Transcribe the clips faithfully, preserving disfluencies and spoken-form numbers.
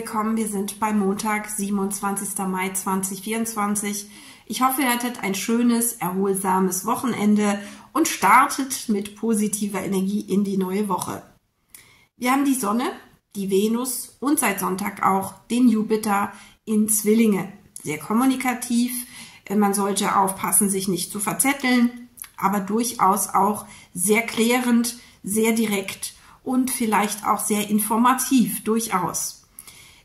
willkommen. Wir sind bei Montag, siebenundzwanzigsten Mai zweitausendvierundzwanzig. Ich hoffe, ihr hattet ein schönes, erholsames Wochenende und startet mit positiver Energie in die neue Woche. Wir haben die Sonne, die Venus und seit Sonntag auch den Jupiter in Zwillinge. Sehr kommunikativ, man sollte aufpassen, sich nicht zu verzetteln, aber durchaus auch sehr klärend, sehr direkt und vielleicht auch sehr informativ, durchaus.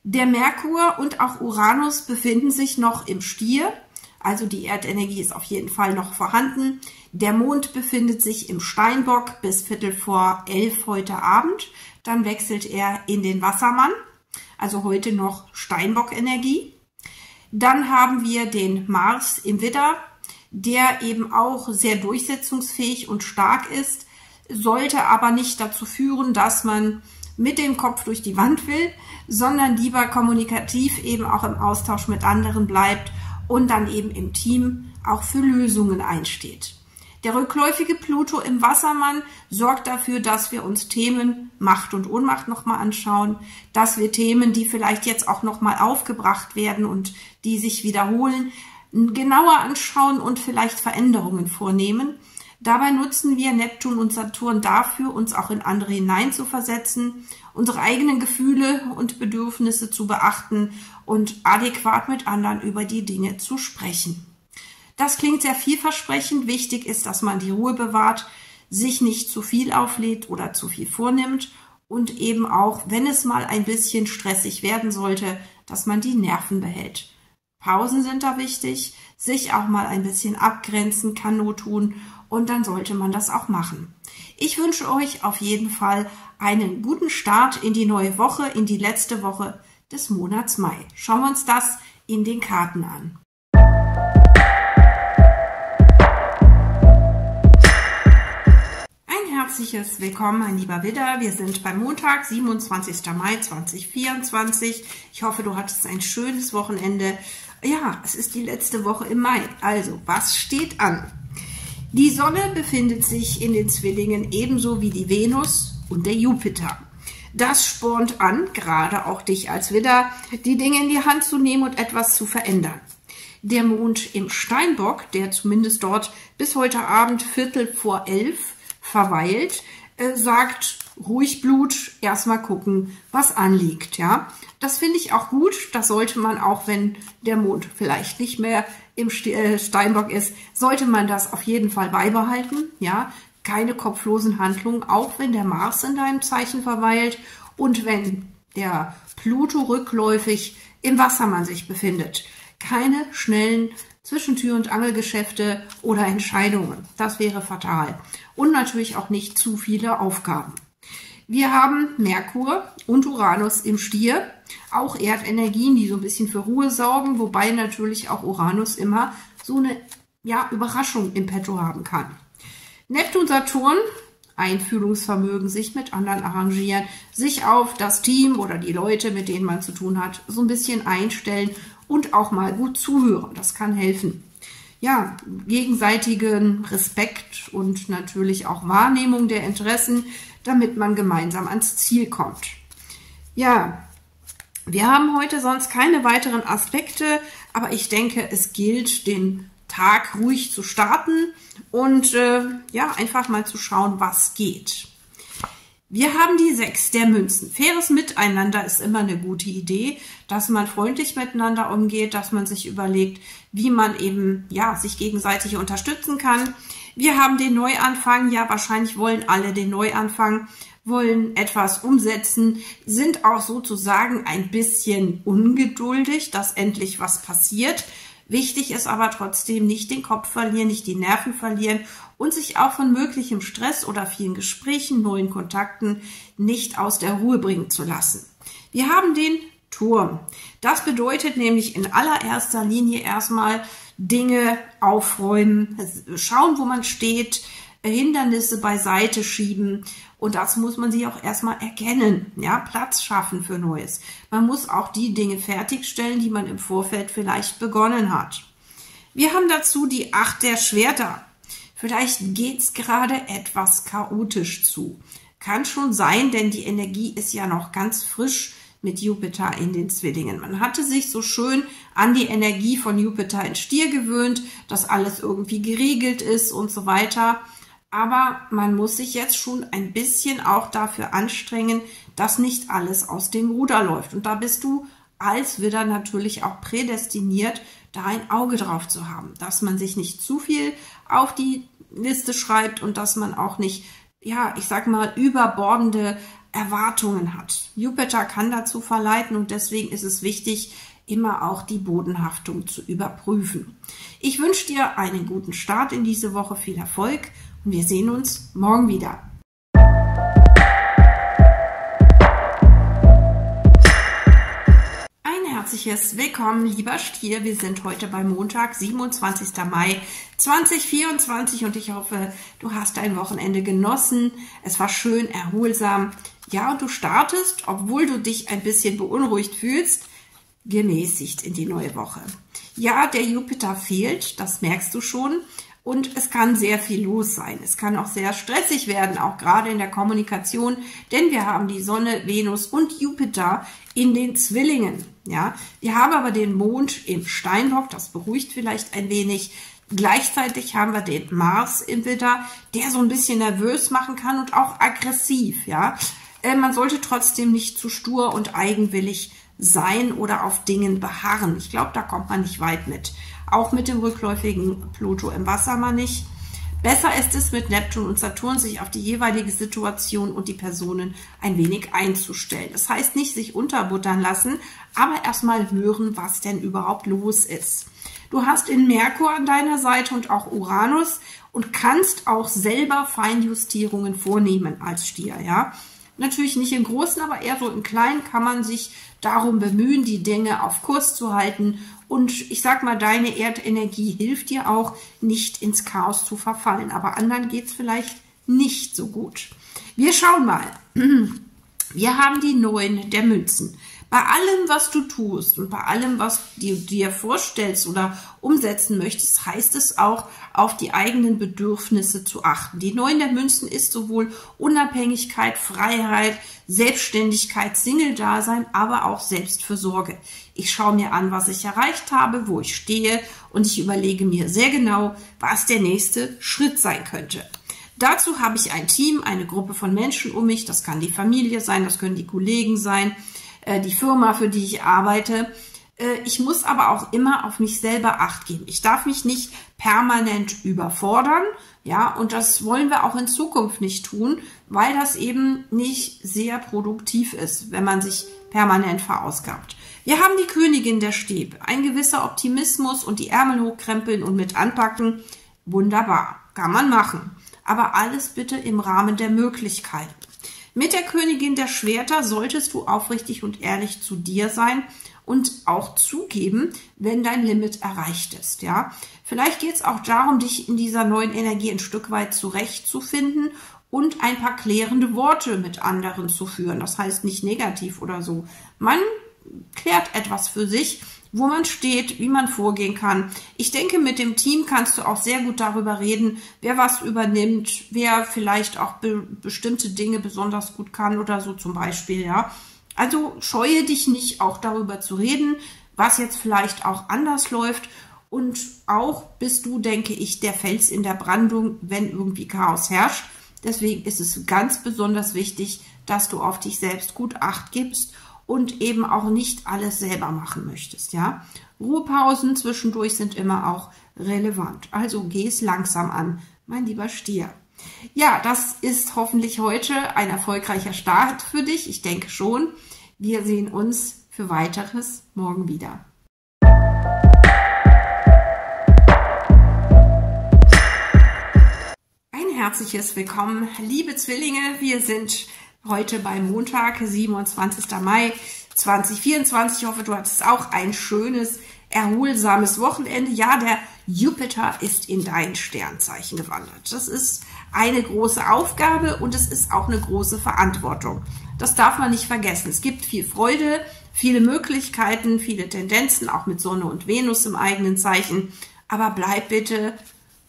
Der Merkur und auch Uranus befinden sich noch im Stier, also die Erdenergie ist auf jeden Fall noch vorhanden. Der Mond befindet sich im Steinbock bis Viertel vor elf heute Abend, dann wechselt er in den Wassermann, also heute noch Steinbock-Energie. Dann haben wir den Mars im Widder, der eben auch sehr durchsetzungsfähig und stark ist, sollte aber nicht dazu führen, dass man mit dem Kopf durch die Wand will, sondern lieber kommunikativ eben auch im Austausch mit anderen bleibt und dann eben im Team auch für Lösungen einsteht. Der rückläufige Pluto im Wassermann sorgt dafür, dass wir uns Themen Macht und Ohnmacht nochmal anschauen, dass wir Themen, die vielleicht jetzt auch nochmal aufgebracht werden und die sich wiederholen, genauer anschauen und vielleicht Veränderungen vornehmen. Dabei nutzen wir Neptun und Saturn dafür, uns auch in andere hineinzuversetzen, unsere eigenen Gefühle und Bedürfnisse zu beachten und adäquat mit anderen über die Dinge zu sprechen. Das klingt sehr vielversprechend. Wichtig ist, dass man die Ruhe bewahrt, sich nicht zu viel auflädt oder zu viel vornimmt und eben auch, wenn es mal ein bisschen stressig werden sollte, dass man die Nerven behält. Pausen sind da wichtig, sich auch mal ein bisschen abgrenzen kann nur tun und dann sollte man das auch machen. Ich wünsche euch auf jeden Fall einen guten Start in die neue Woche, in die letzte Woche des Monats Mai. Schauen wir uns das in den Karten an. Ein herzliches Willkommen, mein lieber Widder. Wir sind beim Montag, siebenundzwanzigsten Mai zweitausendvierundzwanzig. Ich hoffe, du hattest ein schönes Wochenende. Ja, es ist die letzte Woche im Mai. Also, was steht an? Die Sonne befindet sich in den Zwillingen ebenso wie die Venus und der Jupiter. Das spornt an, gerade auch dich als Widder, die Dinge in die Hand zu nehmen und etwas zu verändern. Der Mond im Steinbock, der zumindest dort bis heute Abend Viertel vor elf verweilt, äh, sagt, ruhig Blut, erstmal gucken, was anliegt, ja. Das finde ich auch gut, das sollte man auch, wenn der Mond vielleicht nicht mehr im Steinbock ist, sollte man das auf jeden Fall beibehalten, ja. Keine kopflosen Handlungen, auch wenn der Mars in deinem Zeichen verweilt und wenn der Pluto rückläufig im Wassermann sich befindet. Keine schnellen zwischen Tür- und Angelgeschäfte oder Entscheidungen. Das wäre fatal. Und natürlich auch nicht zu viele Aufgaben. Wir haben Merkur und Uranus im Stier, auch Erdenergien, die so ein bisschen für Ruhe sorgen, wobei natürlich auch Uranus immer so eine ja, Überraschung im Petto haben kann. Neptun, Saturn, Einfühlungsvermögen, sich mit anderen arrangieren, sich auf das Team oder die Leute, mit denen man zu tun hat, so ein bisschen einstellen und auch mal gut zuhören, das kann helfen. Ja, gegenseitigen Respekt und natürlich auch Wahrnehmung der Interessen, damit man gemeinsam ans Ziel kommt. Ja, wir haben heute sonst keine weiteren Aspekte, aber ich denke, es gilt, den Tag ruhig zu starten und äh, ja, einfach mal zu schauen, was geht. Wir haben die sechs der Münzen. Faires Miteinander ist immer eine gute Idee, dass man freundlich miteinander umgeht, dass man sich überlegt, wie man eben ja sich gegenseitig unterstützen kann. Wir haben den Neuanfang. Ja, wahrscheinlich wollen alle den Neuanfang, wollen etwas umsetzen, sind auch sozusagen ein bisschen ungeduldig, dass endlich was passiert. Wichtig ist aber trotzdem, nicht den Kopf verlieren, nicht die Nerven verlieren und sich auch von möglichem Stress oder vielen Gesprächen, neuen Kontakten nicht aus der Ruhe bringen zu lassen. Wir haben den Turm. Das bedeutet nämlich in allererster Linie erstmal Dinge aufräumen, schauen, wo man steht, Hindernisse beiseite schieben und das muss man sich auch erstmal erkennen, ja, Platz schaffen für Neues. Man muss auch die Dinge fertigstellen, die man im Vorfeld vielleicht begonnen hat. Wir haben dazu die Acht der Schwerter. Vielleicht geht es gerade etwas chaotisch zu. Kann schon sein, denn die Energie ist ja noch ganz frisch mit Jupiter in den Zwillingen. Man hatte sich so schön an die Energie von Jupiter in Stier gewöhnt, dass alles irgendwie geregelt ist und so weiter. Aber man muss sich jetzt schon ein bisschen auch dafür anstrengen, dass nicht alles aus dem Ruder läuft. Und da bist du als Widder natürlich auch prädestiniert, da ein Auge drauf zu haben, dass man sich nicht zu viel auf die Liste schreibt und dass man auch nicht, ja, ich sag mal, überbordende Erwartungen hat. Jupiter kann dazu verleiten und deswegen ist es wichtig, immer auch die Bodenhaftung zu überprüfen. Ich wünsche dir einen guten Start in diese Woche, viel Erfolg und wir sehen uns morgen wieder. Herzliches Willkommen, lieber Stier. Wir sind heute bei Montag, siebenundzwanzigsten Mai zweitausendvierundzwanzig und ich hoffe, du hast dein Wochenende genossen. Es war schön, erholsam. Ja, und du startest, obwohl du dich ein bisschen beunruhigt fühlst, gemäßigt in die neue Woche. Ja, der Jupiter fehlt, das merkst du schon. Und es kann sehr viel los sein. Es kann auch sehr stressig werden, auch gerade in der Kommunikation, denn wir haben die Sonne, Venus und Jupiter in den Zwillingen. Ja, wir haben aber den Mond im Steinbock, das beruhigt vielleicht ein wenig. Gleichzeitig haben wir den Mars im Widder, der so ein bisschen nervös machen kann und auch aggressiv. Ja, äh, man sollte trotzdem nicht zu stur und eigenwillig sein oder auf Dingen beharren. Ich glaube, da kommt man nicht weit mit. Auch mit dem rückläufigen Pluto im Wassermann nicht. Besser ist es, mit Neptun und Saturn sich auf die jeweilige Situation und die Personen ein wenig einzustellen. Das heißt nicht, sich unterbuttern lassen, aber erstmal hören, was denn überhaupt los ist. Du hast den Merkur an deiner Seite und auch Uranus und kannst auch selber Feinjustierungen vornehmen als Stier, ja. Natürlich nicht im Großen, aber eher so im Kleinen kann man sich darum bemühen, die Dinge auf Kurs zu halten. Und ich sag mal, deine Erdenergie hilft dir auch, nicht ins Chaos zu verfallen. Aber anderen geht's vielleicht nicht so gut. Wir schauen mal. Wir haben die Neun der Münzen. Bei allem, was du tust und bei allem, was du dir vorstellst oder umsetzen möchtest, heißt es auch, auf die eigenen Bedürfnisse zu achten. Die Neun der Münzen ist sowohl Unabhängigkeit, Freiheit, Selbstständigkeit, Single-Dasein, aber auch Selbstfürsorge. Ich schaue mir an, was ich erreicht habe, wo ich stehe und ich überlege mir sehr genau, was der nächste Schritt sein könnte. Dazu habe ich ein Team, eine Gruppe von Menschen um mich. Das kann die Familie sein, das können die Kollegen sein, die Firma, für die ich arbeite. Ich muss aber auch immer auf mich selber Acht geben. Ich darf mich nicht permanent überfordern, ja, und das wollen wir auch in Zukunft nicht tun, weil das eben nicht sehr produktiv ist, wenn man sich permanent verausgabt. Wir haben die Königin der Stäbe, ein gewisser Optimismus und die Ärmel hochkrempeln und mit anpacken, wunderbar, kann man machen, aber alles bitte im Rahmen der Möglichkeiten. Mit der Königin der Schwerter solltest du aufrichtig und ehrlich zu dir sein und auch zugeben, wenn dein Limit erreicht ist. Ja, vielleicht geht es auch darum, dich in dieser neuen Energie ein Stück weit zurechtzufinden und ein paar klärende Worte mit anderen zu führen. Das heißt nicht negativ oder so. Man klärt etwas für sich, wo man steht, wie man vorgehen kann. Ich denke, mit dem Team kannst du auch sehr gut darüber reden, wer was übernimmt, wer vielleicht auch be bestimmte Dinge besonders gut kann oder so zum Beispiel, ja. Also scheue dich nicht, auch darüber zu reden, was jetzt vielleicht auch anders läuft. Und auch bist du, denke ich, der Fels in der Brandung, wenn irgendwie Chaos herrscht. Deswegen ist es ganz besonders wichtig, dass du auf dich selbst gut Acht gibst und eben auch nicht alles selber machen möchtest, ja. Ruhepausen zwischendurch sind immer auch relevant. Also geh es langsam an, mein lieber Stier. Ja, das ist hoffentlich heute ein erfolgreicher Start für dich. Ich denke schon. Wir sehen uns für Weiteres morgen wieder. Ein herzliches Willkommen, liebe Zwillinge. Wir sind heute bei Montag, siebenundzwanzigsten Mai zweitausendvierundzwanzig. Ich hoffe, du hattest auch ein schönes, erholsames Wochenende. Ja, der Jupiter ist in dein Sternzeichen gewandert. Das ist eine große Aufgabe und es ist auch eine große Verantwortung. Das darf man nicht vergessen. Es gibt viel Freude, viele Möglichkeiten, viele Tendenzen, auch mit Sonne und Venus im eigenen Zeichen. Aber bleib bitte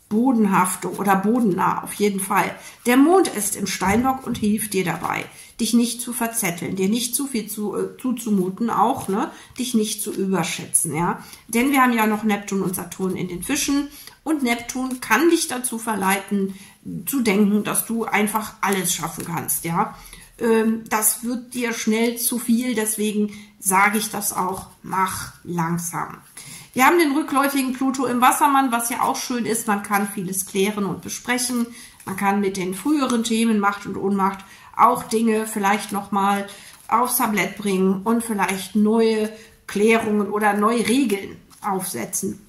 Bodenhaftung oder bodennah, auf jeden Fall. Der Mond ist im Steinbock und hilft dir dabei, dich nicht zu verzetteln, dir nicht zu viel zu, äh, zuzumuten, auch, ne? Dich nicht zu überschätzen, ja. Denn wir haben ja noch Neptun und Saturn in den Fischen und Neptun kann dich dazu verleiten, zu denken, dass du einfach alles schaffen kannst, ja. Ähm, das wird dir schnell zu viel, deswegen sage ich das auch, mach langsam. Wir haben den rückläufigen Pluto im Wassermann, was ja auch schön ist. Man kann vieles klären und besprechen. Man kann mit den früheren Themen Macht und Ohnmacht auch Dinge vielleicht nochmal aufs Tablett bringen und vielleicht neue Klärungen oder neue Regeln aufsetzen.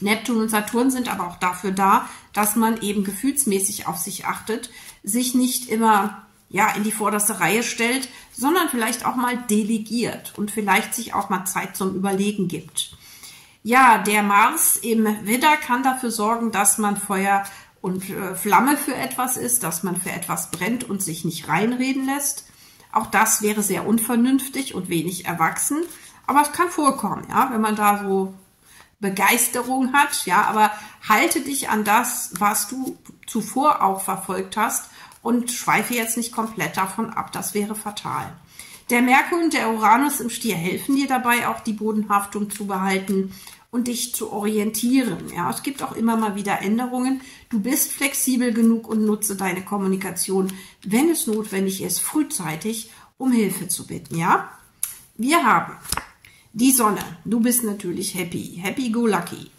Neptun und Saturn sind aber auch dafür da, dass man eben gefühlsmäßig auf sich achtet, sich nicht immer ja, in die vorderste Reihe stellt, sondern vielleicht auch mal delegiert und vielleicht sich auch mal Zeit zum Überlegen gibt. Ja, der Mars im Widder kann dafür sorgen, dass man Feuer und äh, Flamme für etwas ist, dass man für etwas brennt und sich nicht reinreden lässt. Auch das wäre sehr unvernünftig und wenig erwachsen, aber es kann vorkommen, ja, wenn man da so Begeisterung hat, ja, aber halte dich an das, was du zuvor auch verfolgt hast und schweife jetzt nicht komplett davon ab, das wäre fatal. Der Merkur und der Uranus im Stier helfen dir dabei, auch die Bodenhaftung zu behalten und dich zu orientieren. Ja, es gibt auch immer mal wieder Änderungen. Du bist flexibel genug und nutze deine Kommunikation, wenn es notwendig ist, frühzeitig um Hilfe zu bitten. Ja, wir haben die Sonne. Du bist natürlich happy, happy go lucky.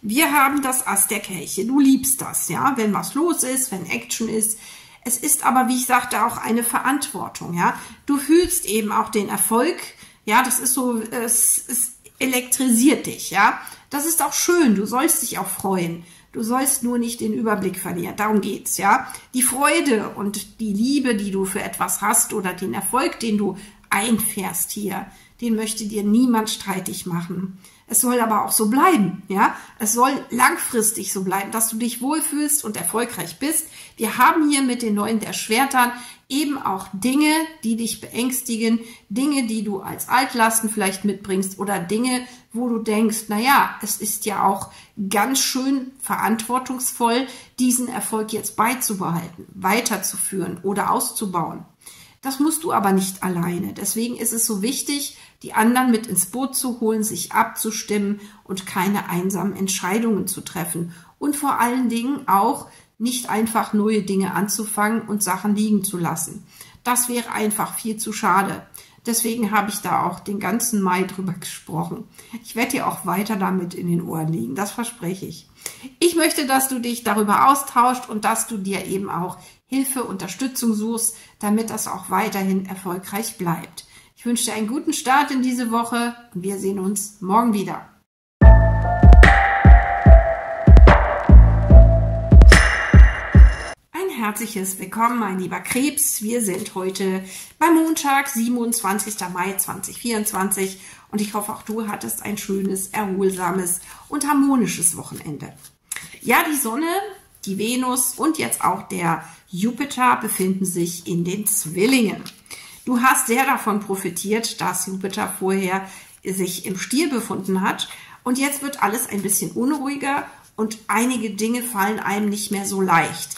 Wir haben das Ass der Kelche. Du liebst das, ja, wenn was los ist, wenn Action ist. Es ist aber, wie ich sagte, auch eine Verantwortung, ja. Du fühlst eben auch den Erfolg, ja, das ist so, es, es elektrisiert dich, ja. Das ist auch schön, du sollst dich auch freuen. Du sollst nur nicht den Überblick verlieren, darum geht's, ja. Die Freude und die Liebe, die du für etwas hast oder den Erfolg, den du einfährst hier, den möchte dir niemand streitig machen. Es soll aber auch so bleiben, ja. Es soll langfristig so bleiben, dass du dich wohlfühlst und erfolgreich bist. Wir haben hier mit den Neuen der Schwertern eben auch Dinge, die dich beängstigen, Dinge, die du als Altlasten vielleicht mitbringst oder Dinge, wo du denkst, naja, es ist ja auch ganz schön verantwortungsvoll, diesen Erfolg jetzt beizubehalten, weiterzuführen oder auszubauen. Das musst du aber nicht alleine. Deswegen ist es so wichtig, die anderen mit ins Boot zu holen, sich abzustimmen und keine einsamen Entscheidungen zu treffen. Und vor allen Dingen auch nicht einfach neue Dinge anzufangen und Sachen liegen zu lassen. Das wäre einfach viel zu schade. Deswegen habe ich da auch den ganzen Mai drüber gesprochen. Ich werde dir auch weiter damit in den Ohren liegen, das verspreche ich. Ich möchte, dass du dich darüber austauscht und dass du dir eben auch Hilfe, Unterstützung suchst, damit das auch weiterhin erfolgreich bleibt. Ich wünsche dir einen guten Start in diese Woche und wir sehen uns morgen wieder. Ein herzliches Willkommen, mein lieber Krebs. Wir sind heute beim Montag, siebenundzwanzigsten Mai zweitausendvierundzwanzig und ich hoffe, auch du hattest ein schönes, erholsames und harmonisches Wochenende. Ja, die Sonne, die Venus und jetzt auch der Jupiter befinden sich in den Zwillingen. Du hast sehr davon profitiert, dass Jupiter vorher sich im Stier befunden hat. Und jetzt wird alles ein bisschen unruhiger und einige Dinge fallen einem nicht mehr so leicht.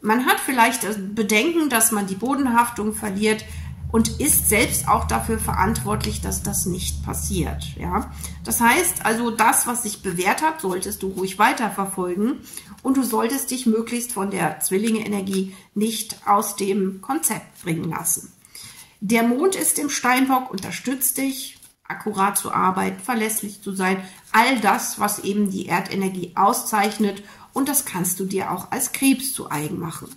Man hat vielleicht das Bedenken, dass man die Bodenhaftung verliert und ist selbst auch dafür verantwortlich, dass das nicht passiert. Ja? Das heißt also, das, was sich bewährt hat, solltest du ruhig weiterverfolgen. Und du solltest dich möglichst von der Zwillinge-Energie nicht aus dem Konzept bringen lassen. Der Mond ist im Steinbock, unterstützt dich, akkurat zu arbeiten, verlässlich zu sein. All das, was eben die Erdenergie auszeichnet. Und das kannst du dir auch als Krebs zu eigen machen.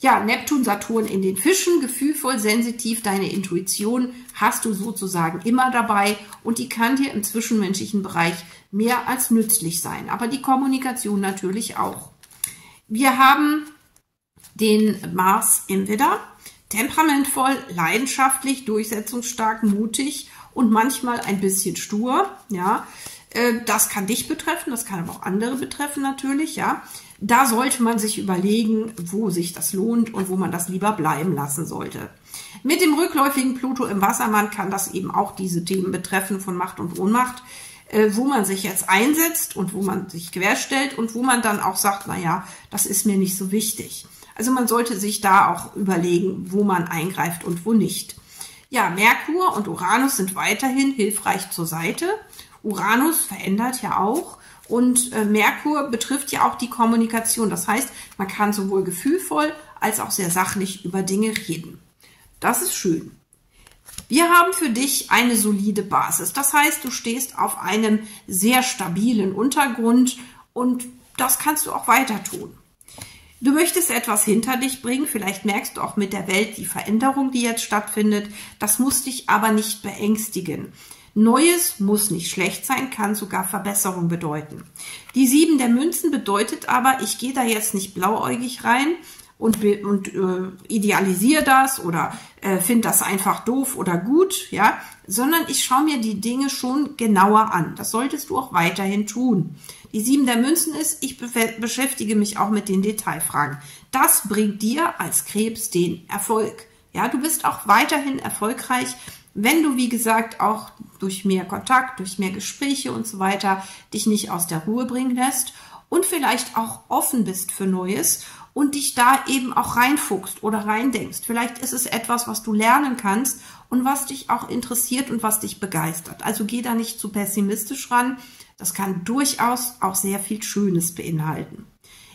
Ja, Neptun, Saturn in den Fischen, gefühlvoll, sensitiv, deine Intuition hast du sozusagen immer dabei und die kann dir im zwischenmenschlichen Bereich mehr als nützlich sein, aber die Kommunikation natürlich auch. Wir haben den Mars im Widder, temperamentvoll, leidenschaftlich, durchsetzungsstark, mutig und manchmal ein bisschen stur, ja. Das kann dich betreffen, das kann aber auch andere betreffen natürlich, ja. Da sollte man sich überlegen, wo sich das lohnt und wo man das lieber bleiben lassen sollte. Mit dem rückläufigen Pluto im Wassermann kann das eben auch diese Themen betreffen von Macht und Ohnmacht. äh, wo man sich jetzt einsetzt und wo man sich querstellt und wo man dann auch sagt, naja, das ist mir nicht so wichtig. Also man sollte sich da auch überlegen, wo man eingreift und wo nicht. Ja, Merkur und Uranus sind weiterhin hilfreich zur Seite. Uranus verändert ja auch und äh, Merkur betrifft ja auch die Kommunikation. Das heißt, man kann sowohl gefühlvoll als auch sehr sachlich über Dinge reden. Das ist schön. Wir haben für dich eine solide Basis. Das heißt, du stehst auf einem sehr stabilen Untergrund und das kannst du auch weiter tun. Du möchtest etwas hinter dich bringen. Vielleicht merkst du auch mit der Welt die Veränderung, die jetzt stattfindet. Das muss dich aber nicht beängstigen. Neues muss nicht schlecht sein, kann sogar Verbesserung bedeuten. Die sieben der Münzen bedeutet aber, ich gehe da jetzt nicht blauäugig rein und, und äh, idealisiere das oder äh, finde das einfach doof oder gut, ja, sondern ich schaue mir die Dinge schon genauer an. Das solltest du auch weiterhin tun. Die sieben der Münzen ist, ich beschäftige mich auch mit den Detailfragen. Das bringt dir als Krebs den Erfolg. Ja, du bist auch weiterhin erfolgreich, wenn du, wie gesagt, auch durch mehr Kontakt, durch mehr Gespräche und so weiter, dich nicht aus der Ruhe bringen lässt und vielleicht auch offen bist für Neues und dich da eben auch reinfuchst oder reindenkst. Vielleicht ist es etwas, was du lernen kannst und was dich auch interessiert und was dich begeistert. Also geh da nicht zu pessimistisch ran. Das kann durchaus auch sehr viel Schönes beinhalten.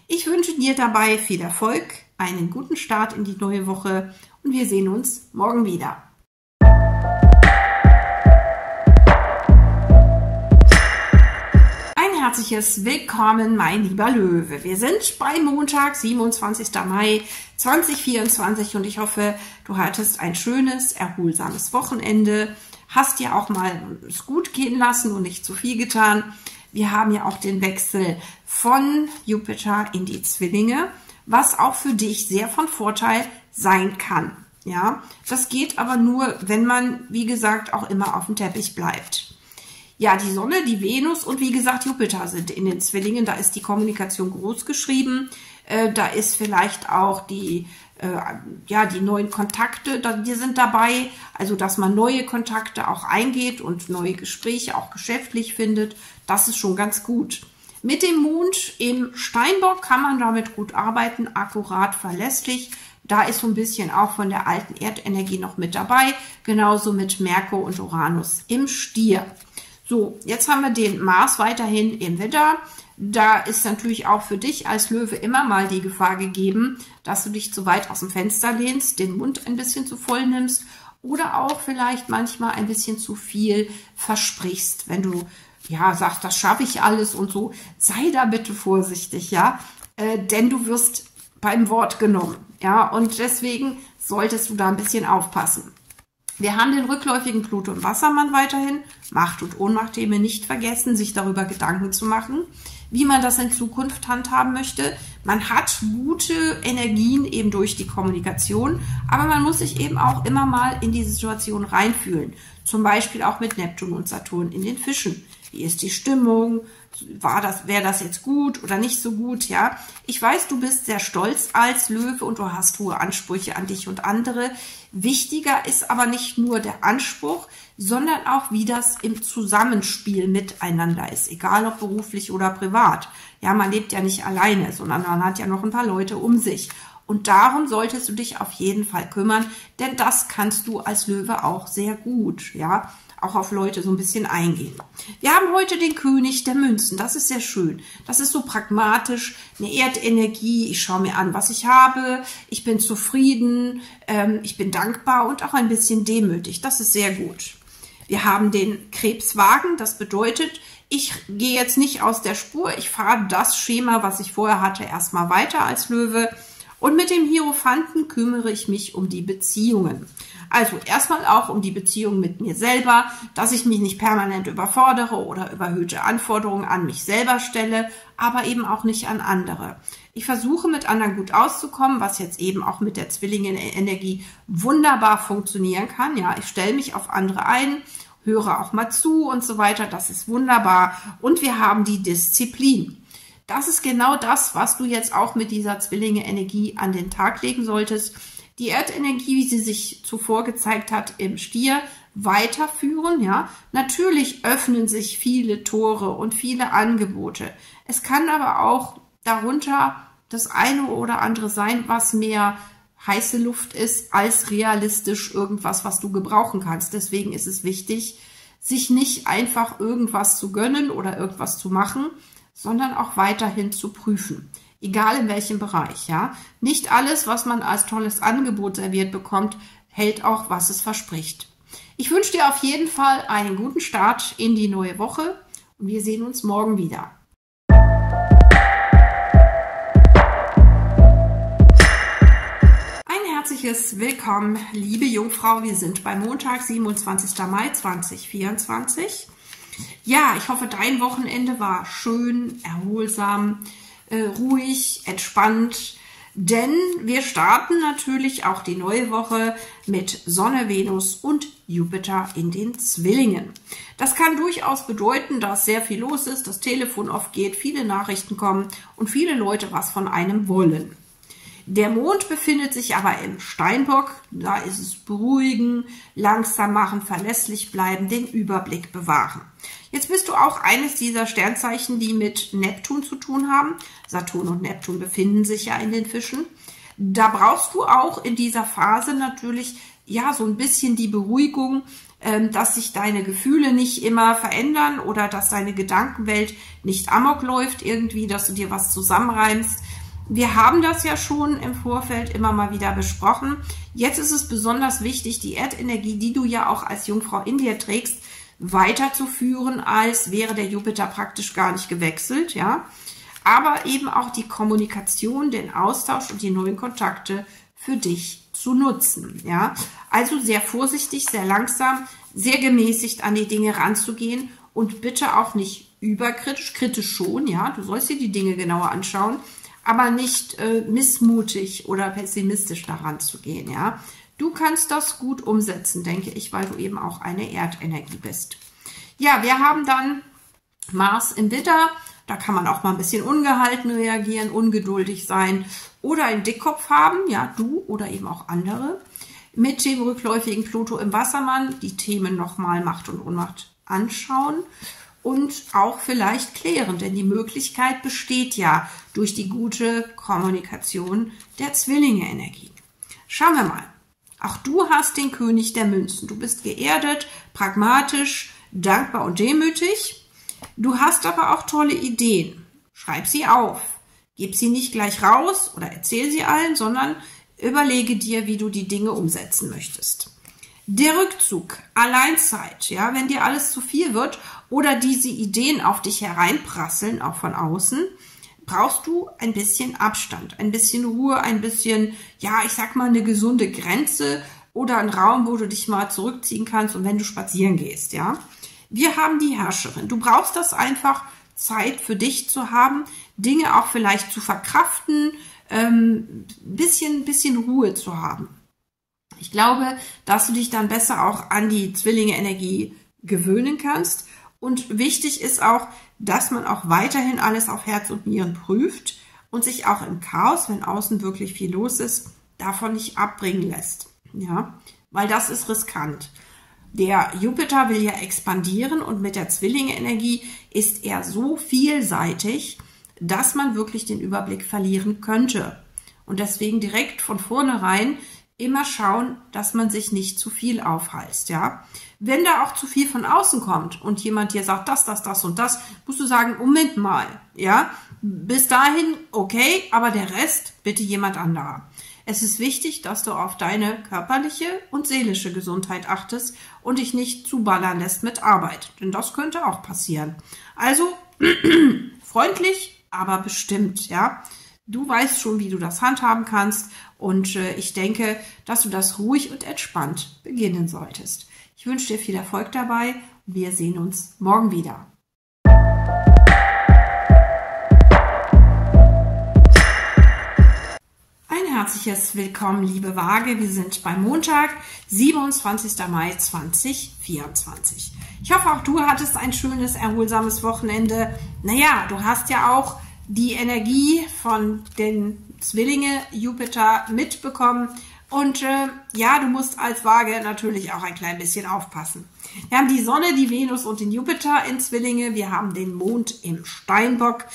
Ich wünsche dir dabei viel Erfolg, einen guten Start in die neue Woche und wir sehen uns morgen wieder. Herzliches Willkommen, mein lieber Löwe. Wir sind bei Montag, siebenundzwanzigsten Mai zweitausendvierundzwanzig und ich hoffe, du hattest ein schönes, erholsames Wochenende, hast dir auch mal es gut gehen lassen und nicht zu viel getan. Wir haben ja auch den Wechsel von Jupiter in die Zwillinge, was auch für dich sehr von Vorteil sein kann. Ja, das geht aber nur, wenn man, wie gesagt, auch immer auf dem Teppich bleibt. Ja, die Sonne, die Venus und wie gesagt Jupiter sind in den Zwillingen. Da ist die Kommunikation groß geschrieben. Äh, da ist vielleicht auch die, äh, ja, die neuen Kontakte, die sind dabei. Also, dass man neue Kontakte auch eingeht und neue Gespräche auch geschäftlich findet. Das ist schon ganz gut. Mit dem Mond im Steinbock kann man damit gut arbeiten, akkurat, verlässlich. Da ist so ein bisschen auch von der alten Erdenergie noch mit dabei. Genauso mit Merkur und Uranus im Stier. So, jetzt haben wir den Mars weiterhin im Widder. Da ist natürlich auch für dich als Löwe immer mal die Gefahr gegeben, dass du dich zu weit aus dem Fenster lehnst, den Mund ein bisschen zu voll nimmst oder auch vielleicht manchmal ein bisschen zu viel versprichst. Wenn du ja sagst, das schaffe ich alles und so, sei da bitte vorsichtig, ja, äh, denn du wirst beim Wort genommen, ja, und deswegen solltest du da ein bisschen aufpassen. Wir haben den rückläufigen Pluto im Wassermann weiterhin. Macht und Ohnmachtthemen nicht vergessen, sich darüber Gedanken zu machen, wie man das in Zukunft handhaben möchte. Man hat gute Energien eben durch die Kommunikation, aber man muss sich eben auch immer mal in die Situation reinfühlen. Zum Beispiel auch mit Neptun und Saturn in den Fischen. Wie ist die Stimmung? War das, wäre das jetzt gut oder nicht so gut, ja? Ich weiß, du bist sehr stolz als Löwe und du hast hohe Ansprüche an dich und andere. Wichtiger ist aber nicht nur der Anspruch, sondern auch, wie das im Zusammenspiel miteinander ist, egal ob beruflich oder privat. Ja, man lebt ja nicht alleine, sondern man hat ja noch ein paar Leute um sich. Und darum solltest du dich auf jeden Fall kümmern, denn das kannst du als Löwe auch sehr gut, ja, auch auf Leute so ein bisschen eingehen. Wir haben heute den König der Münzen. Das ist sehr schön. Das ist so pragmatisch, eine Erdenergie. Ich schaue mir an, was ich habe. Ich bin zufrieden, ähm, ich bin dankbar und auch ein bisschen demütig. Das ist sehr gut. Wir haben den Krebswagen. Das bedeutet, ich gehe jetzt nicht aus der Spur. Ich fahre das Schema, was ich vorher hatte, erstmal weiter als Löwe. Und mit dem Hierophanten kümmere ich mich um die Beziehungen. Also erstmal auch um die Beziehung mit mir selber, dass ich mich nicht permanent überfordere oder überhöhte Anforderungen an mich selber stelle, aber eben auch nicht an andere. Ich versuche mit anderen gut auszukommen, was jetzt eben auch mit der Zwillingenenergie wunderbar funktionieren kann. Ja, ich stelle mich auf andere ein, höre auch mal zu und so weiter. Das ist wunderbar. Und wir haben die Disziplin. Das ist genau das, was du jetzt auch mit dieser Zwillinge-Energie an den Tag legen solltest. Die Erdenergie, wie sie sich zuvor gezeigt hat im Stier, weiterführen, ja. Natürlich öffnen sich viele Tore und viele Angebote. Es kann aber auch darunter das eine oder andere sein, was mehr heiße Luft ist, als realistisch irgendwas, was du gebrauchen kannst. Deswegen ist es wichtig, sich nicht einfach irgendwas zu gönnen oder irgendwas zu machen, sondern auch weiterhin zu prüfen. Egal in welchem Bereich, ja. Nicht alles, was man als tolles Angebot serviert bekommt, hält auch, was es verspricht. Ich wünsche dir auf jeden Fall einen guten Start in die neue Woche und wir sehen uns morgen wieder. Ein herzliches Willkommen, liebe Jungfrau. Wir sind bei Montag, siebenundzwanzigster Mai zweitausendvierundzwanzig. Ja, ich hoffe, dein Wochenende war schön, erholsam, ruhig, entspannt, denn wir starten natürlich auch die neue Woche mit Sonne, Venus und Jupiter in den Zwillingen. Das kann durchaus bedeuten, dass sehr viel los ist, das Telefon oft geht, viele Nachrichten kommen und viele Leute was von einem wollen. Der Mond befindet sich aber im Steinbock, da ist es beruhigen, langsam machen, verlässlich bleiben, den Überblick bewahren. Jetzt bist du auch eines dieser Sternzeichen, die mit Neptun zu tun haben. Saturn und Neptun befinden sich ja in den Fischen. Da brauchst du auch in dieser Phase natürlich ja so ein bisschen die Beruhigung, dass sich deine Gefühle nicht immer verändern oder dass deine Gedankenwelt nicht amok läuft irgendwie, dass du dir was zusammenreimst. Wir haben das ja schon im Vorfeld immer mal wieder besprochen. Jetzt ist es besonders wichtig, die Erdenergie, die du ja auch als Jungfrau in dir trägst, weiterzuführen, als wäre der Jupiter praktisch gar nicht gewechselt, ja. Aber eben auch die Kommunikation, den Austausch und die neuen Kontakte für dich zu nutzen, ja. Also sehr vorsichtig, sehr langsam, sehr gemäßigt an die Dinge ranzugehen und bitte auch nicht überkritisch, kritisch schon, ja. Du sollst dir die Dinge genauer anschauen, aber nicht äh, missmutig oder pessimistisch daran zu gehen, ja. Du kannst das gut umsetzen, denke ich, weil du eben auch eine Erdenergie bist. Ja, wir haben dann Mars im Widder. Da kann man auch mal ein bisschen ungehalten reagieren, ungeduldig sein oder einen Dickkopf haben, ja, du oder eben auch andere. Mit dem rückläufigen Pluto im Wassermann die Themen nochmal Macht und Ohnmacht anschauen und auch vielleicht klären, denn die Möglichkeit besteht ja durch die gute Kommunikation der Zwillinge-Energie. Schauen wir mal. Auch du hast den König der Münzen. Du bist geerdet, pragmatisch, dankbar und demütig. Du hast aber auch tolle Ideen. Schreib sie auf. Gib sie nicht gleich raus oder erzähl sie allen, sondern überlege dir, wie du die Dinge umsetzen möchtest. Der Rückzug, Alleinzeit, ja, wenn dir alles zu viel wird oder diese Ideen auf dich hereinprasseln, auch von außen, brauchst du ein bisschen Abstand, ein bisschen Ruhe, ein bisschen, ja, ich sag mal, eine gesunde Grenze oder einen Raum, wo du dich mal zurückziehen kannst und wenn du spazieren gehst, ja. Wir haben die Herrscherin. Du brauchst das einfach, Zeit für dich zu haben, Dinge auch vielleicht zu verkraften, ähm, bisschen, bisschen Ruhe zu haben. Ich glaube, dass du dich dann besser auch an die Zwillinge-Energie gewöhnen kannst. Und wichtig ist auch, dass man auch weiterhin alles auf Herz und Nieren prüft und sich auch im Chaos, wenn außen wirklich viel los ist, davon nicht abbringen lässt. Ja, weil das ist riskant. Der Jupiter will ja expandieren und mit der Zwillinge-Energie ist er so vielseitig, dass man wirklich den Überblick verlieren könnte. Und deswegen direkt von vornherein immer schauen, dass man sich nicht zu viel aufhalst, ja. Wenn da auch zu viel von außen kommt und jemand dir sagt, das, das, das und das, musst du sagen, Moment mal, ja. Bis dahin, okay, aber der Rest bitte jemand anderer. Es ist wichtig, dass du auf deine körperliche und seelische Gesundheit achtest und dich nicht zuballern lässt mit Arbeit, denn das könnte auch passieren. Also, freundlich, aber bestimmt, ja. Du weißt schon, wie du das handhaben kannst und äh, ich denke, dass du das ruhig und entspannt beginnen solltest. Ich wünsche dir viel Erfolg dabei und wir sehen uns morgen wieder. Ein herzliches Willkommen, liebe Waage. Wir sind beim Montag, siebenundzwanzigster Mai zweitausendvierundzwanzig. Ich hoffe, auch du hattest ein schönes, erholsames Wochenende. Naja, du hast ja auch die Energie von den Zwillinge Jupiter mitbekommen Und äh, ja, du musst als Waage natürlich auch ein klein bisschen aufpassen. Wir haben die Sonne, die Venus und den Jupiter in Zwillinge. Wir haben den Mond im Steinbock.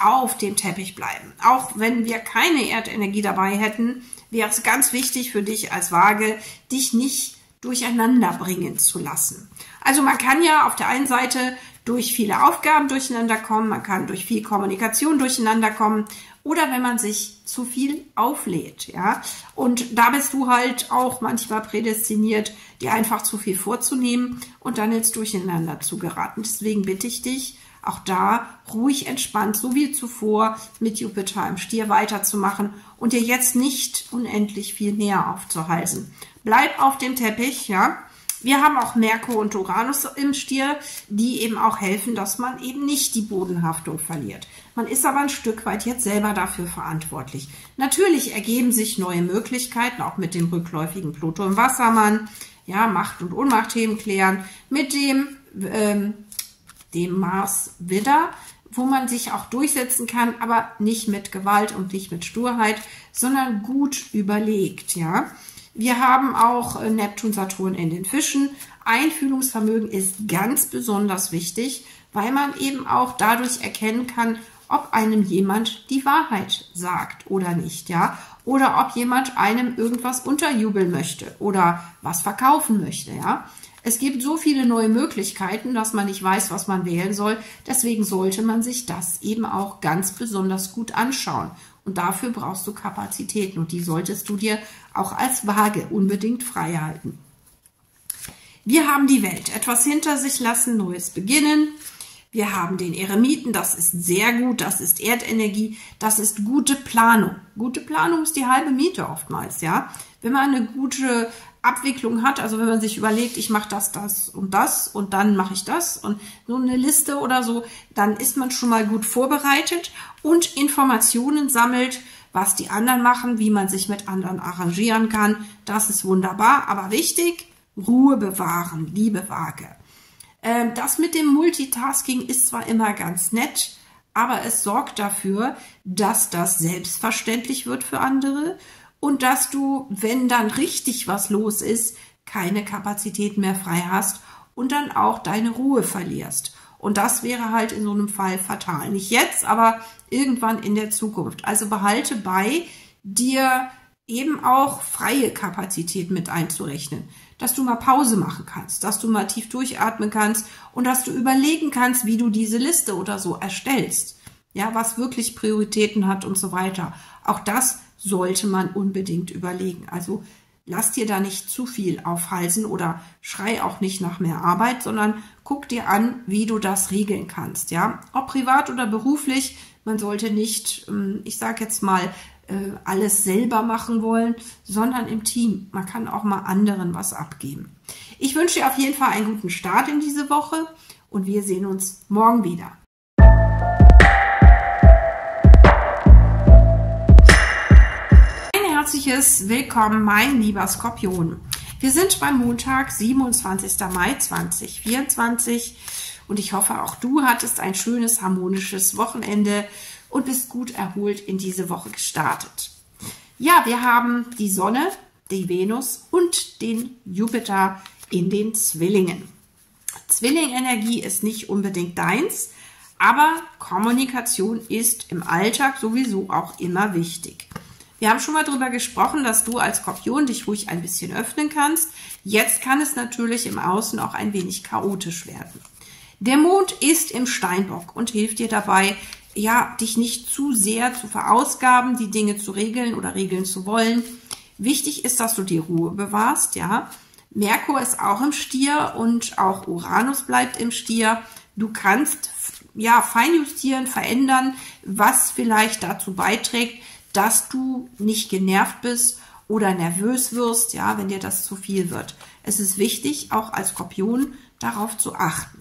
Auf dem Teppich bleiben. Auch wenn wir keine Erdenergie dabei hätten, wäre es ganz wichtig für dich als Waage, dich nicht durcheinander bringen zu lassen. Also man kann ja auf der einen Seite durch viele Aufgaben durcheinander kommen, man kann durch viel Kommunikation durcheinander kommen oder wenn man sich zu viel auflädt, ja. Und da bist du halt auch manchmal prädestiniert, dir einfach zu viel vorzunehmen und dann ins Durcheinander zu geraten. Deswegen bitte ich dich, auch da ruhig entspannt, so wie zuvor, mit Jupiter im Stier weiterzumachen und dir jetzt nicht unendlich viel näher aufzuhalsen. Bleib auf dem Teppich, ja. Wir haben auch Merkur und Uranus im Stier, die eben auch helfen, dass man eben nicht die Bodenhaftung verliert. Man ist aber ein Stück weit jetzt selber dafür verantwortlich. Natürlich ergeben sich neue Möglichkeiten, auch mit dem rückläufigen Pluto im Wassermann, ja, Macht- und Ohnmachtthemen klären, mit dem ähm, dem Mars Widder, wo man sich auch durchsetzen kann, aber nicht mit Gewalt und nicht mit Sturheit, sondern gut überlegt, ja. Wir haben auch Neptun, Saturn in den Fischen. Einfühlungsvermögen ist ganz besonders wichtig, weil man eben auch dadurch erkennen kann, ob einem jemand die Wahrheit sagt oder nicht, ja. Oder ob jemand einem irgendwas unterjubeln möchte oder was verkaufen möchte, ja. Es gibt so viele neue Möglichkeiten, dass man nicht weiß, was man wählen soll. Deswegen sollte man sich das eben auch ganz besonders gut anschauen. Und dafür brauchst du Kapazitäten und die solltest du dir auch als Waage unbedingt frei halten. Wir haben die Welt. Etwas hinter sich lassen, Neues beginnen. Wir haben den Eremiten, das ist sehr gut, das ist Erdenergie, das ist gute Planung. Gute Planung ist die halbe Miete oftmals, ja. Wenn man eine gute Abwicklung hat, also wenn man sich überlegt, ich mache das, das und das und dann mache ich das und so eine Liste oder so, dann ist man schon mal gut vorbereitet und Informationen sammelt, was die anderen machen, wie man sich mit anderen arrangieren kann. Das ist wunderbar, aber wichtig, Ruhe bewahren, liebe Waage. Das mit dem Multitasking ist zwar immer ganz nett, aber es sorgt dafür, dass das selbstverständlich wird für andere. Und dass du, wenn dann richtig was los ist, keine Kapazität mehr frei hast und dann auch deine Ruhe verlierst. Und das wäre halt in so einem Fall fatal. Nicht jetzt, aber irgendwann in der Zukunft. Also behalte bei, dir eben auch freie Kapazität mit einzurechnen. Dass du mal Pause machen kannst, dass du mal tief durchatmen kannst und dass du überlegen kannst, wie du diese Liste oder so erstellst. Ja, was wirklich Prioritäten hat und so weiter. Auch das sollte man unbedingt überlegen. Also lass dir da nicht zu viel aufhalsen oder schrei auch nicht nach mehr Arbeit, sondern guck dir an, wie du das regeln kannst. Ja, ob privat oder beruflich, man sollte nicht, ich sage jetzt mal, alles selber machen wollen, sondern im Team. Man kann auch mal anderen was abgeben. Ich wünsche dir auf jeden Fall einen guten Start in diese Woche und wir sehen uns morgen wieder. Herzliches Willkommen, mein lieber Skorpion. Wir sind beim Montag, siebenundzwanzigsten Mai zweitausendvierundzwanzig und ich hoffe, auch du hattest ein schönes, harmonisches Wochenende und bist gut erholt in diese Woche gestartet. Ja, wir haben die Sonne, die Venus und den Jupiter in den Zwillingen. Zwillingenergie ist nicht unbedingt deins, aber Kommunikation ist im Alltag sowieso auch immer wichtig. Wir haben schon mal darüber gesprochen, dass du als Skorpion dich ruhig ein bisschen öffnen kannst. Jetzt kann es natürlich im Außen auch ein wenig chaotisch werden. Der Mond ist im Steinbock und hilft dir dabei, ja, dich nicht zu sehr zu verausgaben, die Dinge zu regeln oder regeln zu wollen. Wichtig ist, dass du die Ruhe bewahrst, ja. Merkur ist auch im Stier und auch Uranus bleibt im Stier. Du kannst, ja, feinjustieren, verändern, was vielleicht dazu beiträgt, dass du nicht genervt bist oder nervös wirst, ja, wenn dir das zu viel wird. Es ist wichtig, auch als Skorpion darauf zu achten.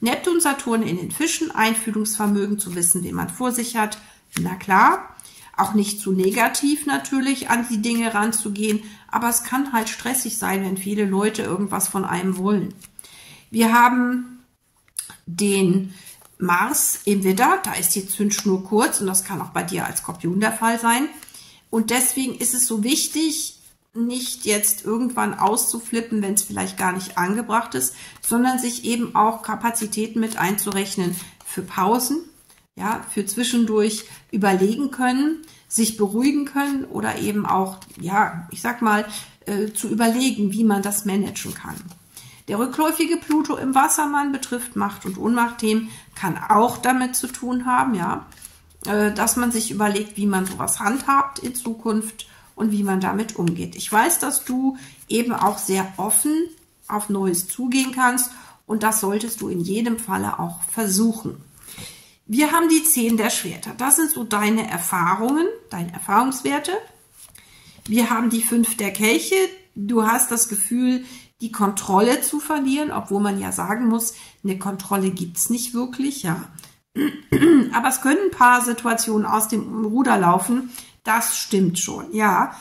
Neptun, Saturn in den Fischen, Einfühlungsvermögen, zu wissen, wen man vor sich hat, na klar. Auch nicht zu negativ natürlich an die Dinge ranzugehen, aber es kann halt stressig sein, wenn viele Leute irgendwas von einem wollen. Wir haben den Mars im Widder, da ist die Zündschnur kurz und das kann auch bei dir als Skorpion der Fall sein. Und deswegen ist es so wichtig, nicht jetzt irgendwann auszuflippen, wenn es vielleicht gar nicht angebracht ist, sondern sich eben auch Kapazitäten mit einzurechnen für Pausen, ja, für zwischendurch überlegen können, sich beruhigen können oder eben auch, ja, ich sag mal, äh, zu überlegen, wie man das managen kann. Der rückläufige Pluto im Wassermann betrifft Macht- und Ohnmachtthemen, kann auch damit zu tun haben, ja, äh, dass man sich überlegt, wie man sowas handhabt in Zukunft und wie man damit umgeht. Ich weiß, dass du eben auch sehr offen auf Neues zugehen kannst und das solltest du in jedem Falle auch versuchen. Wir haben die Zehn der Schwerter. Das sind so deine Erfahrungen, deine Erfahrungswerte. Wir haben die Fünf der Kelche. Du hast das Gefühl, die Kontrolle zu verlieren, obwohl man ja sagen muss, eine Kontrolle gibt es nicht wirklich, ja. Aber es können ein paar Situationen aus dem Ruder laufen. Das stimmt schon, ja.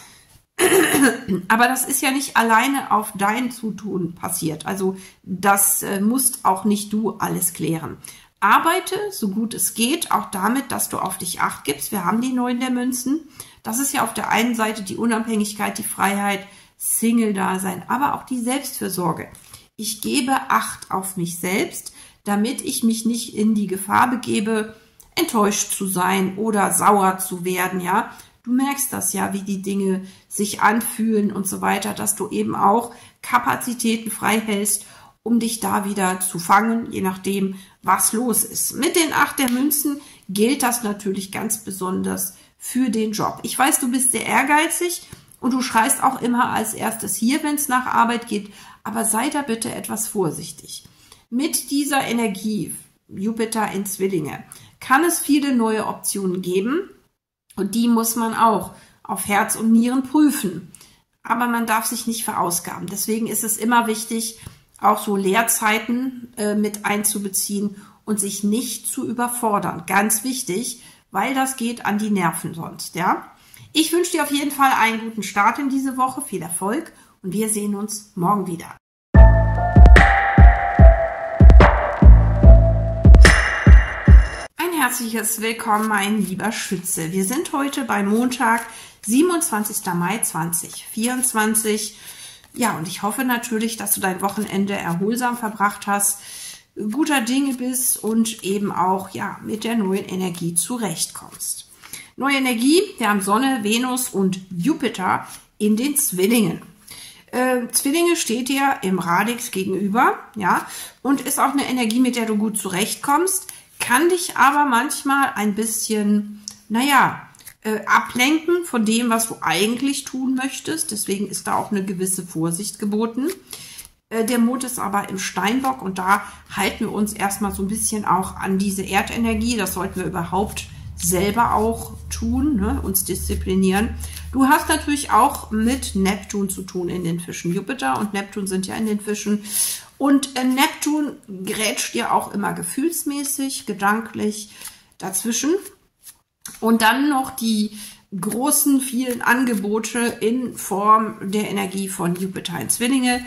Aber das ist ja nicht alleine auf dein Zutun passiert. Also das äh, musst auch nicht du alles klären. Arbeite, so gut es geht, auch damit, dass du auf dich Acht gibst. Wir haben die Neun der Münzen. Das ist ja auf der einen Seite die Unabhängigkeit, die Freiheit, Single-Dasein, aber auch die Selbstfürsorge. Ich gebe Acht auf mich selbst, damit ich mich nicht in die Gefahr begebe, enttäuscht zu sein oder sauer zu werden, ja. Du merkst das ja, wie die Dinge sich anfühlen und so weiter, dass du eben auch Kapazitäten frei hältst, um dich da wieder zu fangen, je nachdem, was los ist. Mit den Acht der Münzen gilt das natürlich ganz besonders für den Job. Ich weiß, du bist sehr ehrgeizig und du schreist auch immer als erstes hier, wenn es nach Arbeit geht, aber sei da bitte etwas vorsichtig. Mit dieser Energie, Jupiter in Zwillinge, kann es viele neue Optionen geben und die muss man auch auf Herz und Nieren prüfen. Aber man darf sich nicht verausgaben. Deswegen ist es immer wichtig, auch so Lehrzeiten äh, mit einzubeziehen und sich nicht zu überfordern. Ganz wichtig, weil das geht an die Nerven sonst, ja. Ich wünsche dir auf jeden Fall einen guten Start in diese Woche, viel Erfolg und wir sehen uns morgen wieder. Herzliches Willkommen, mein lieber Schütze. Wir sind heute bei Montag, siebenundzwanzigsten Mai zweitausendvierundzwanzig. Ja, und ich hoffe natürlich, dass du dein Wochenende erholsam verbracht hast, guter Dinge bist und eben auch ja mit der neuen Energie zurechtkommst. Neue Energie, wir haben Sonne, Venus und Jupiter in den Zwillingen. Äh, Zwillinge steht dir im Radix gegenüber, ja, und ist auch eine Energie, mit der du gut zurechtkommst. Kann dich aber manchmal ein bisschen, naja, äh, ablenken von dem, was du eigentlich tun möchtest. Deswegen ist da auch eine gewisse Vorsicht geboten. Äh, der Mond ist aber im Steinbock und da halten wir uns erstmal so ein bisschen auch an diese Erdenergie. Das sollten wir überhaupt selber auch tun, ne? Uns disziplinieren. Du hast natürlich auch mit Neptun zu tun in den Fischen. Jupiter und Neptun sind ja in den Fischen. Und Neptun grätscht dir auch immer gefühlsmäßig, gedanklich dazwischen. Und dann noch die großen, vielen Angebote in Form der Energie von Jupiter in Zwillinge.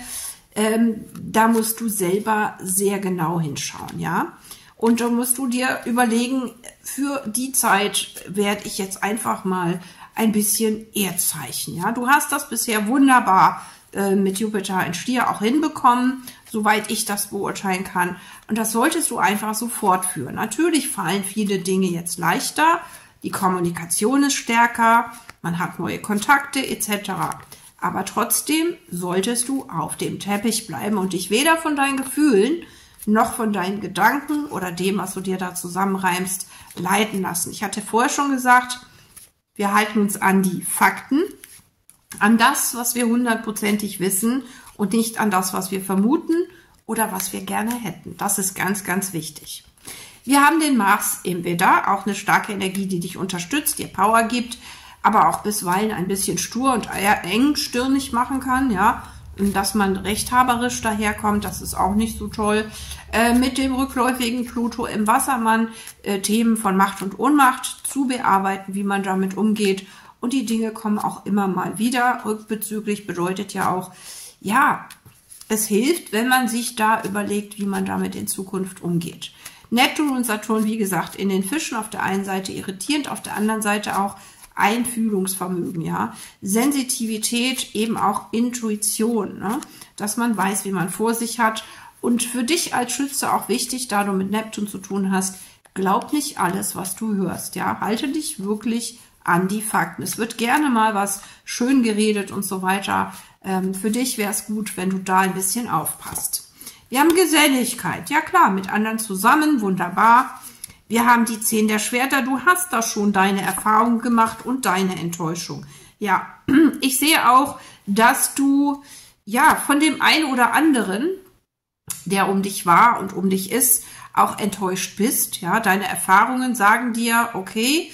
Ähm, da musst du selber sehr genau hinschauen, ja. Und da musst du dir überlegen, für die Zeit werde ich jetzt einfach mal ein bisschen Erdzeichen, ja. Du hast das bisher wunderbar äh, mit Jupiter in Stier auch hinbekommen, soweit ich das beurteilen kann. Und das solltest du einfach so fortführen. Natürlich fallen viele Dinge jetzt leichter, die Kommunikation ist stärker, man hat neue Kontakte et cetera. Aber trotzdem solltest du auf dem Teppich bleiben und dich weder von deinen Gefühlen noch von deinen Gedanken oder dem, was du dir da zusammenreimst, leiten lassen. Ich hatte vorher schon gesagt, wir halten uns an die Fakten, an das, was wir hundertprozentig wissen und nicht an das, was wir vermuten oder was wir gerne hätten. Das ist ganz, ganz wichtig. Wir haben den Mars im Widder, auch eine starke Energie, die dich unterstützt, dir Power gibt, aber auch bisweilen ein bisschen stur und engstirnig machen kann, ja. Dass man rechthaberisch daherkommt, das ist auch nicht so toll. Äh, mit dem rückläufigen Pluto im Wassermann äh, Themen von Macht und Ohnmacht zu bearbeiten, wie man damit umgeht. Und die Dinge kommen auch immer mal wieder. Rückbezüglich bedeutet ja auch, ja, es hilft, wenn man sich da überlegt, wie man damit in Zukunft umgeht. Neptun und Saturn, wie gesagt, in den Fischen auf der einen Seite irritierend, auf der anderen Seite auch Einfühlungsvermögen, ja, Sensitivität, eben auch Intuition, ne? Dass man weiß, wie man vor sich hat. Und für dich als Schütze auch wichtig, da du mit Neptun zu tun hast, glaub nicht alles, was du hörst, ja, halte dich wirklich an die Fakten. Es wird gerne mal was schön geredet und so weiter. Ähm, für dich wäre es gut, wenn du da ein bisschen aufpasst. Wir haben Geselligkeit, ja klar, mit anderen zusammen, wunderbar. Wir haben die Zehn der Schwerter, du hast da schon deine Erfahrung gemacht und deine Enttäuschung. Ja, ich sehe auch, dass du ja von dem einen oder anderen, der um dich war und um dich ist, auch enttäuscht bist. Ja, deine Erfahrungen sagen dir, okay,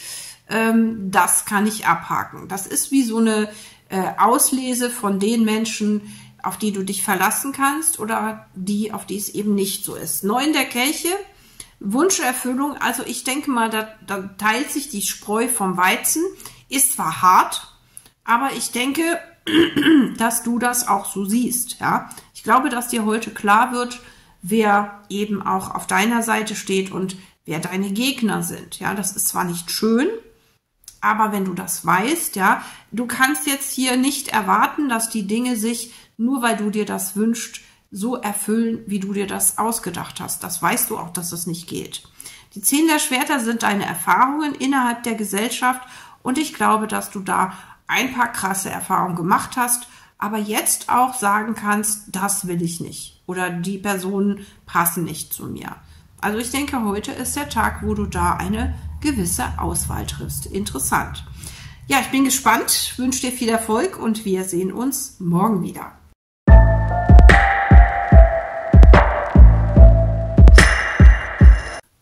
ähm, das kann ich abhaken. Das ist wie so eine äh, Auslese von den Menschen, auf die du dich verlassen kannst oder die, auf die es eben nicht so ist. Neun der Kelche, Wunscherfüllung, also ich denke mal, da, da teilt sich die Spreu vom Weizen, ist zwar hart, aber ich denke, dass du das auch so siehst. Ja? Ich glaube, dass dir heute klar wird, wer eben auch auf deiner Seite steht und wer deine Gegner sind. Ja? Das ist zwar nicht schön, aber wenn du das weißt, ja, du kannst jetzt hier nicht erwarten, dass die Dinge sich, nur weil du dir das wünschst, so erfüllen, wie du dir das ausgedacht hast. Das weißt du auch, dass das nicht geht. Die Zehn der Schwerter sind deine Erfahrungen innerhalb der Gesellschaft und ich glaube, dass du da ein paar krasse Erfahrungen gemacht hast, aber jetzt auch sagen kannst, das will ich nicht oder die Personen passen nicht zu mir. Also ich denke, heute ist der Tag, wo du da eine gewisse Auswahl triffst. Interessant. Ja, ich bin gespannt, wünsche dir viel Erfolg und wir sehen uns morgen wieder.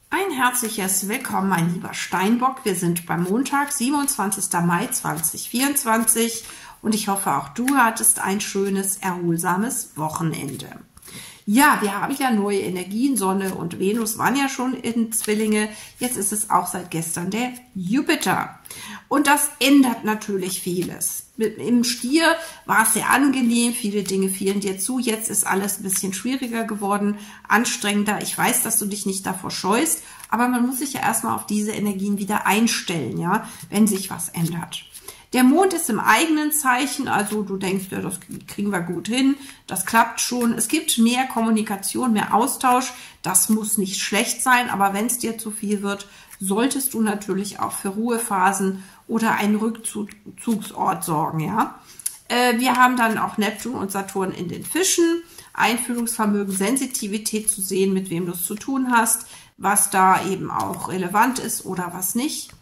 Ein herzliches Willkommen, mein lieber Steinbock. Wir sind beim Montag, siebenundzwanzigsten Mai zweitausendvierundzwanzig und ich hoffe, auch du hattest ein schönes, erholsames Wochenende. Ja, wir haben ja neue Energien, Sonne und Venus waren ja schon in Zwillinge, jetzt ist es auch seit gestern der Jupiter. Und das ändert natürlich vieles. Im Stier war es sehr angenehm, viele Dinge fielen dir zu, jetzt ist alles ein bisschen schwieriger geworden, anstrengender. Ich weiß, dass du dich nicht davor scheust, aber man muss sich ja erstmal auf diese Energien wieder einstellen, ja, wenn sich was ändert. Der Mond ist im eigenen Zeichen, also du denkst, ja, das kriegen wir gut hin, das klappt schon. Es gibt mehr Kommunikation, mehr Austausch, das muss nicht schlecht sein, aber wenn es dir zu viel wird, solltest du natürlich auch für Ruhephasen oder einen Rückzugsort sorgen, ja. Äh, wir haben dann auch Neptun und Saturn in den Fischen, Einfühlungsvermögen, Sensitivität zu sehen, mit wem du es zu tun hast, was da eben auch relevant ist oder was nicht.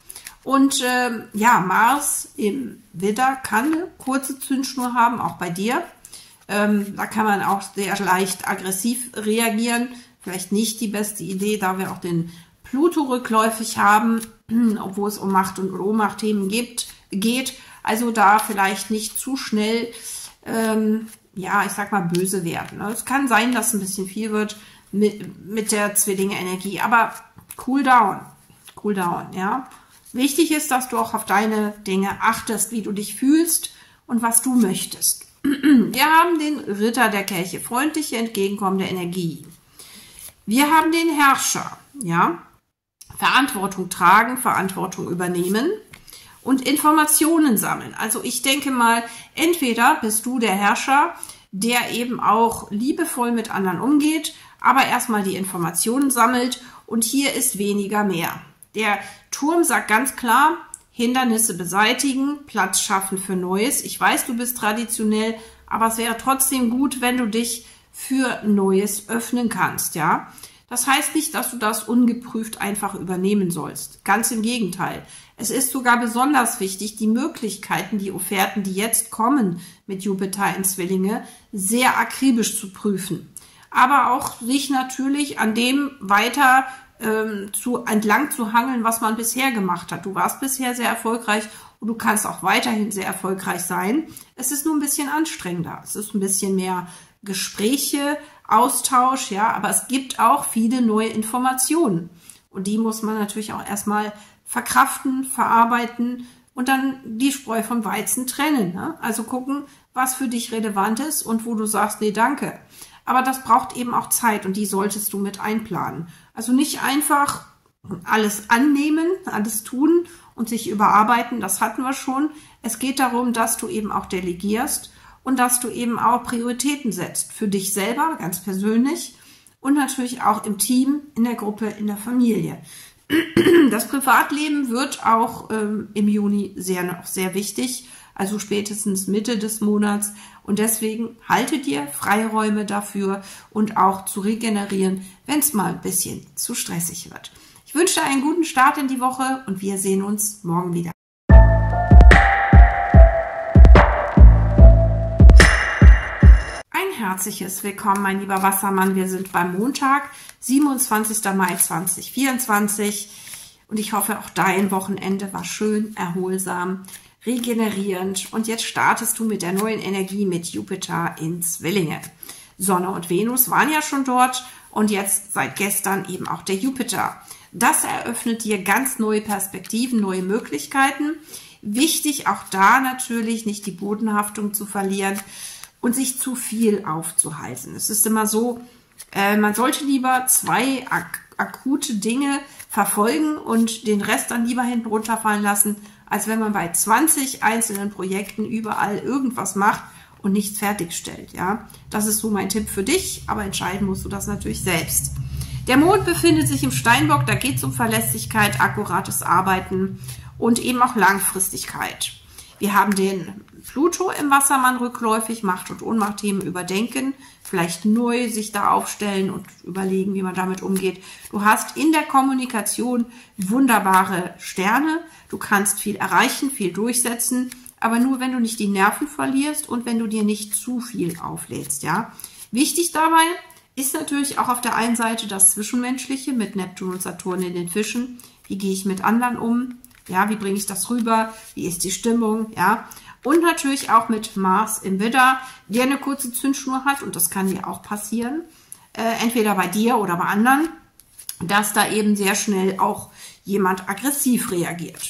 Und ähm, ja, Mars im Widder kann eine kurze Zündschnur haben, auch bei dir. Ähm, da kann man auch sehr leicht aggressiv reagieren. Vielleicht nicht die beste Idee, da wir auch den Pluto rückläufig haben, obwohl es um Macht- und Ohnmachtthemen gibt, geht. Also da vielleicht nicht zu schnell, ähm, ja, ich sag mal, böse werden. Es kann sein, dass ein bisschen viel wird mit, mit der Zwillinge-Energie, aber cool down, cool down, ja. Wichtig ist, dass du auch auf deine Dinge achtest, wie du dich fühlst und was du möchtest. Wir haben den Ritter der Kelche, freundliche, entgegenkommende Energie. Wir haben den Herrscher, ja, Verantwortung tragen, Verantwortung übernehmen und Informationen sammeln. Also ich denke mal, entweder bist du der Herrscher, der eben auch liebevoll mit anderen umgeht, aber erstmal die Informationen sammelt und hier ist weniger mehr. Der Turm sagt ganz klar, Hindernisse beseitigen, Platz schaffen für Neues. Ich weiß, du bist traditionell, aber es wäre trotzdem gut, wenn du dich für Neues öffnen kannst, ja. Das heißt nicht, dass du das ungeprüft einfach übernehmen sollst. Ganz im Gegenteil. Es ist sogar besonders wichtig, die Möglichkeiten, die Offerten, die jetzt kommen mit Jupiter in Zwillinge, sehr akribisch zu prüfen. Aber auch sich natürlich an dem weiter zu entlang zu hangeln, was man bisher gemacht hat. Du warst bisher sehr erfolgreich und du kannst auch weiterhin sehr erfolgreich sein. Es ist nur ein bisschen anstrengender. Es ist ein bisschen mehr Gespräche, Austausch, ja, aber es gibt auch viele neue Informationen. Und die muss man natürlich auch erstmal verkraften, verarbeiten und dann die Spreu vom Weizen trennen, ne? Also gucken, was für dich relevant ist und wo du sagst, nee, danke. Aber das braucht eben auch Zeit und die solltest du mit einplanen. Also nicht einfach alles annehmen, alles tun und sich überarbeiten, das hatten wir schon. Es geht darum, dass du eben auch delegierst und dass du eben auch Prioritäten setzt für dich selber, ganz persönlich und natürlich auch im Team, in der Gruppe, in der Familie. Das Privatleben wird auch ähm, im Juni sehr, sehr wichtig, also spätestens Mitte des Monats. Und deswegen halte dir Freiräume dafür und auch zu regenerieren, wenn es mal ein bisschen zu stressig wird. Ich wünsche dir einen guten Start in die Woche und wir sehen uns morgen wieder. Herzliches Willkommen, mein lieber Wassermann. Wir sind beim Montag, siebenundzwanzigsten Mai zweitausendvierundzwanzig und ich hoffe, auch dein Wochenende war schön, erholsam, regenerierend und jetzt startest du mit der neuen Energie mit Jupiter in Zwillinge. Sonne und Venus waren ja schon dort und jetzt seit gestern eben auch der Jupiter. Das eröffnet dir ganz neue Perspektiven, neue Möglichkeiten. Wichtig auch da natürlich, nicht die Bodenhaftung zu verlieren und sich zu viel aufzuhalten. Es ist immer so, äh, man sollte lieber zwei ak akute Dinge verfolgen und den Rest dann lieber hinten runterfallen lassen, als wenn man bei zwanzig einzelnen Projekten überall irgendwas macht und nichts fertigstellt. Ja? Das ist so mein Tipp für dich, aber entscheiden musst du das natürlich selbst. Der Mond befindet sich im Steinbock, da geht es um Verlässlichkeit, akkurates Arbeiten und eben auch Langfristigkeit. Wir haben den Pluto im Wassermann rückläufig, Macht- und Ohnmachtthemen überdenken, vielleicht neu sich da aufstellen und überlegen, wie man damit umgeht. Du hast in der Kommunikation wunderbare Sterne, du kannst viel erreichen, viel durchsetzen, aber nur, wenn du nicht die Nerven verlierst und wenn du dir nicht zu viel auflädst. Ja? Wichtig dabei ist natürlich auch auf der einen Seite das Zwischenmenschliche mit Neptun und Saturn in den Fischen. Wie gehe ich mit anderen um? Ja, wie bringe ich das rüber? Wie ist die Stimmung? Ja, und natürlich auch mit Mars im Widder, der eine kurze Zündschnur hat, und das kann dir auch passieren, äh, entweder bei dir oder bei anderen, dass da eben sehr schnell auch jemand aggressiv reagiert.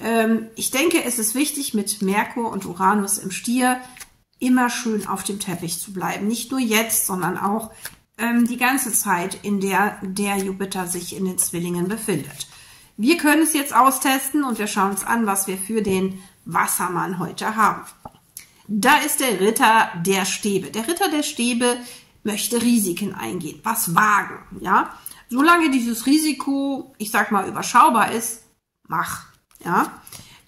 Ähm, ich denke, es ist wichtig, mit Merkur und Uranus im Stier immer schön auf dem Teppich zu bleiben. Nicht nur jetzt, sondern auch ähm, die ganze Zeit, in der der Jupiter sich in den Zwillingen befindet. Wir können es jetzt austesten und wir schauen uns an, was wir für den Wassermann heute haben. Da ist der Ritter der Stäbe. Der Ritter der Stäbe möchte Risiken eingehen, was wagen. Ja? Solange dieses Risiko, ich sag mal, überschaubar ist, mach. Ja?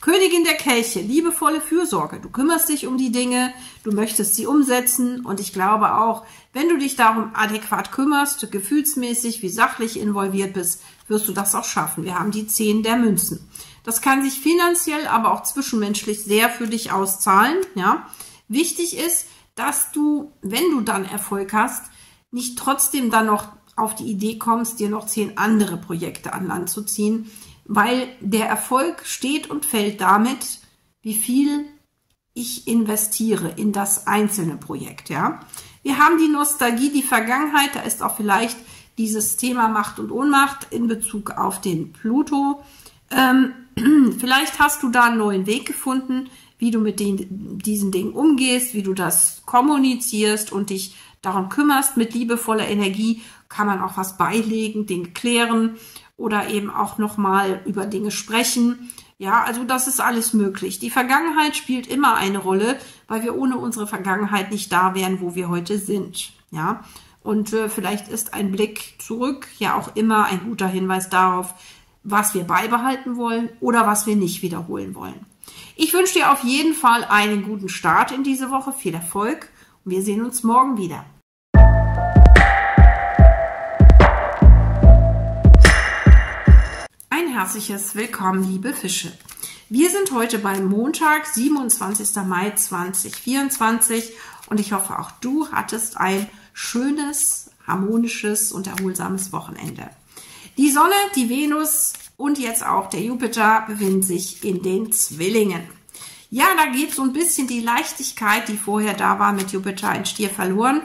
Königin der Kelche, liebevolle Fürsorge. Du kümmerst dich um die Dinge, du möchtest sie umsetzen und ich glaube auch, wenn du dich darum adäquat kümmerst, gefühlsmäßig wie sachlich involviert bist, wirst du das auch schaffen. Wir haben die Zehn der Münzen. Das kann sich finanziell, aber auch zwischenmenschlich sehr für dich auszahlen. Ja? Wichtig ist, dass du, wenn du dann Erfolg hast, nicht trotzdem dann noch auf die Idee kommst, dir noch zehn andere Projekte an Land zu ziehen, weil der Erfolg steht und fällt damit, wie viel ich investiere in das einzelne Projekt. Ja? Wir haben die Nostalgie, die Vergangenheit, da ist auch vielleicht dieses Thema Macht und Ohnmacht in Bezug auf den Pluto. Ähm, vielleicht hast du da einen neuen Weg gefunden, wie du mit den, diesen Dingen umgehst, wie du das kommunizierst und dich darum kümmerst. Mit liebevoller Energie kann man auch was beilegen, Dinge klären oder eben auch nochmal über Dinge sprechen. Ja, also das ist alles möglich. Die Vergangenheit spielt immer eine Rolle, weil wir ohne unsere Vergangenheit nicht da wären, wo wir heute sind. Ja, und äh, vielleicht ist ein Blick zurück ja auch immer ein guter Hinweis darauf, was wir beibehalten wollen oder was wir nicht wiederholen wollen. Ich wünsche dir auf jeden Fall einen guten Start in diese Woche, viel Erfolg und wir sehen uns morgen wieder. Ein herzliches Willkommen, liebe Fische. Wir sind heute beim Montag, siebenundzwanzigsten Mai zweitausendvierundzwanzig und ich hoffe, auch du hattest ein schönes, harmonisches und erholsames Wochenende. Die Sonne, die Venus und jetzt auch der Jupiter befinden sich in den Zwillingen. Ja, da geht so ein bisschen die Leichtigkeit, die vorher da war, mit Jupiter in Stier verloren.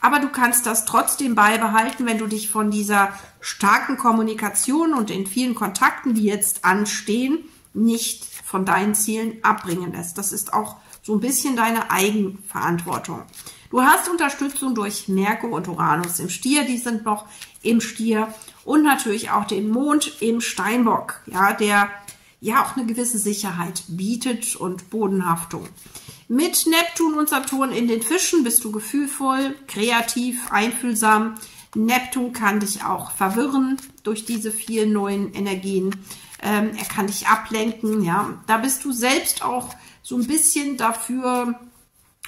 Aber du kannst das trotzdem beibehalten, wenn du dich von dieser starken Kommunikation und den vielen Kontakten, die jetzt anstehen, nicht von deinen Zielen abbringen lässt. Das ist auch so ein bisschen deine Eigenverantwortung. Du hast Unterstützung durch Merkur und Uranus im Stier, die sind noch im Stier. und natürlich auch den Mond im Steinbock, ja, der ja auch eine gewisse Sicherheit bietet und Bodenhaftung. Mit Neptun und Saturn in den Fischen bist du gefühlvoll, kreativ, einfühlsam. Neptun kann dich auch verwirren durch diese vielen neuen Energien. Ähm, er kann dich ablenken, ja. Da bist du selbst auch so ein bisschen dafür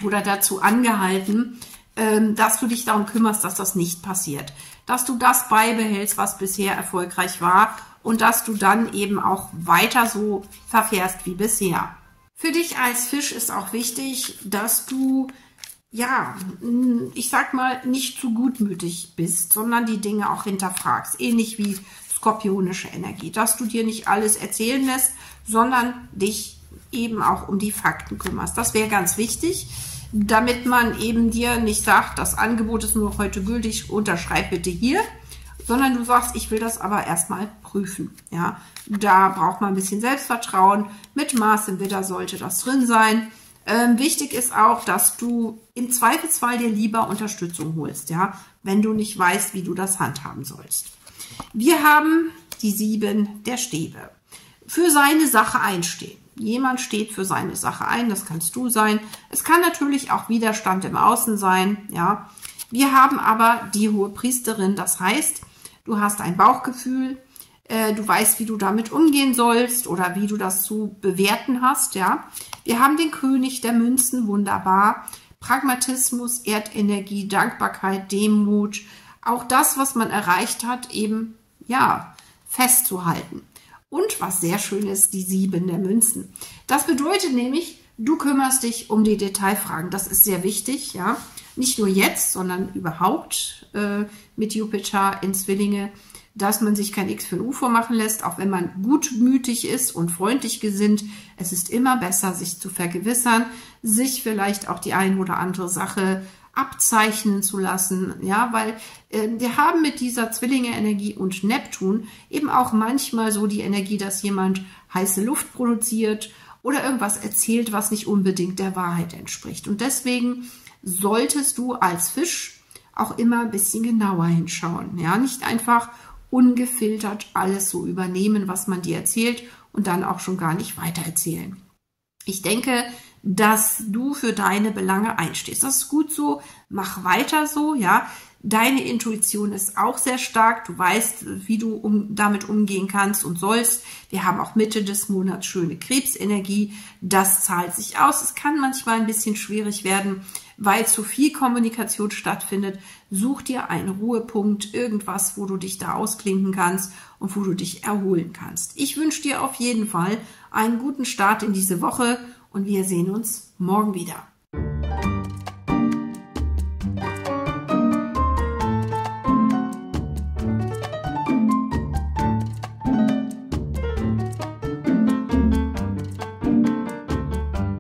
oder dazu angehalten, ähm, dass du dich darum kümmerst, dass das nicht passiert. Dass du das beibehältst, was bisher erfolgreich war, und dass du dann eben auch weiter so verfährst wie bisher. Für dich als Fisch ist auch wichtig, dass du, ja, ich sag mal, nicht zu gutmütig bist, sondern die Dinge auch hinterfragst. Ähnlich wie skorpionische Energie, dass du dir nicht alles erzählen lässt, sondern dich eben auch um die Fakten kümmerst. Das wäre ganz wichtig, damit man eben dir nicht sagt, das Angebot ist nur heute gültig, unterschreib bitte hier, sondern du sagst, ich will das aber erstmal prüfen. Ja, da braucht man ein bisschen Selbstvertrauen. Mit Mars im Widder sollte das drin sein. Ähm, wichtig ist auch, dass du im Zweifelsfall dir lieber Unterstützung holst, ja, wenn du nicht weißt, wie du das handhaben sollst. Wir haben die sieben der Stäbe. Für seine Sache einstehen. Jemand steht für seine Sache ein, das kannst du sein. Es kann natürlich auch Widerstand im Außen sein, ja. Wir haben aber die hohe Priesterin, das heißt, du hast ein Bauchgefühl, äh, du weißt, wie du damit umgehen sollst oder wie du das zu bewerten hast, ja. Wir haben den König der Münzen, wunderbar. Pragmatismus, Erdenergie, Dankbarkeit, Demut, auch das, was man erreicht hat, eben, ja, festzuhalten. Und was sehr schön ist, die sieben der Münzen. Das bedeutet nämlich, du kümmerst dich um die Detailfragen. Das ist sehr wichtig, ja. Nicht nur jetzt, sondern überhaupt äh, mit Jupiter in Zwillinge, dass man sich kein X für ein U vormachen lässt, auch wenn man gutmütig ist und freundlich gesinnt. Es ist immer besser, sich zu vergewissern, sich vielleicht auch die ein oder andere Sache abzeichnen zu lassen, ja, weil äh, wir haben mit dieser Zwillinge-Energie und Neptun eben auch manchmal so die Energie, dass jemand heiße Luft produziert oder irgendwas erzählt, was nicht unbedingt der Wahrheit entspricht. Und deswegen solltest du als Fisch auch immer ein bisschen genauer hinschauen, ja, nicht einfach ungefiltert alles so übernehmen, was man dir erzählt und dann auch schon gar nicht weitererzählen. Ich denke, dass du für deine Belange einstehst. Das ist gut so, mach weiter so, ja. Deine Intuition ist auch sehr stark. Du weißt, wie du um, damit umgehen kannst und sollst. Wir haben auch Mitte des Monats schöne Krebsenergie. Das zahlt sich aus. Es kann manchmal ein bisschen schwierig werden, weil zu viel Kommunikation stattfindet. Such dir einen Ruhepunkt, irgendwas, wo du dich da ausklinken kannst und wo du dich erholen kannst. Ich wünsche dir auf jeden Fall einen guten Start in diese Woche und wir sehen uns morgen wieder.